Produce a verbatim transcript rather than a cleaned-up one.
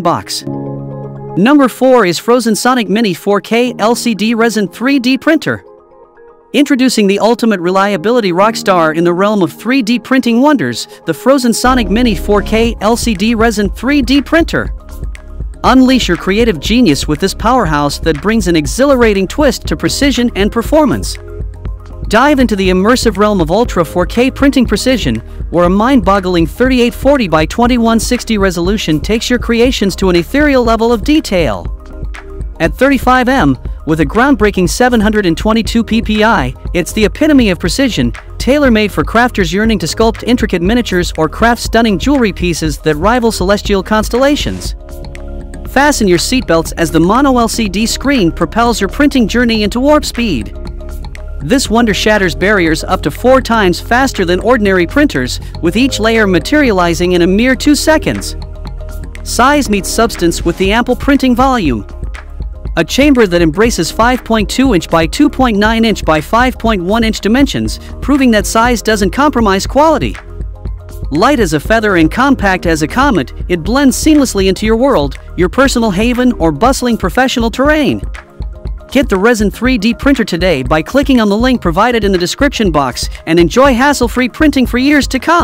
Box. Number four is Phrozen Sonic Mini four K L C D Resin three D Printer. Introducing the ultimate reliability rockstar in the realm of three D printing wonders, the Phrozen Sonic Mini four K L C D Resin three D Printer. Unleash your creative genius with this powerhouse that brings an exhilarating twist to precision and performance. Dive into the immersive realm of Ultra four K printing precision, where a mind-boggling thirty-eight forty by twenty-one sixty resolution takes your creations to an ethereal level of detail. At thirty-five meters, with a groundbreaking seven hundred twenty-two P P I, it's the epitome of precision, tailor-made for crafters yearning to sculpt intricate miniatures or craft stunning jewelry pieces that rival celestial constellations. Fasten your seatbelts as the mono L C D screen propels your printing journey into warp speed. This wonder shatters barriers up to four times faster than ordinary printers, with each layer materializing in a mere two seconds. Size meets substance with the ample printing volume. A chamber that embraces five point two inch by two point nine inch by five point one inch dimensions, proving that size doesn't compromise quality. Light as a feather and compact as a comet, it blends seamlessly into your world, your personal haven or bustling professional terrain. Get the Resin three D printer today by clicking on the link provided in the description box and enjoy hassle-free printing for years to come.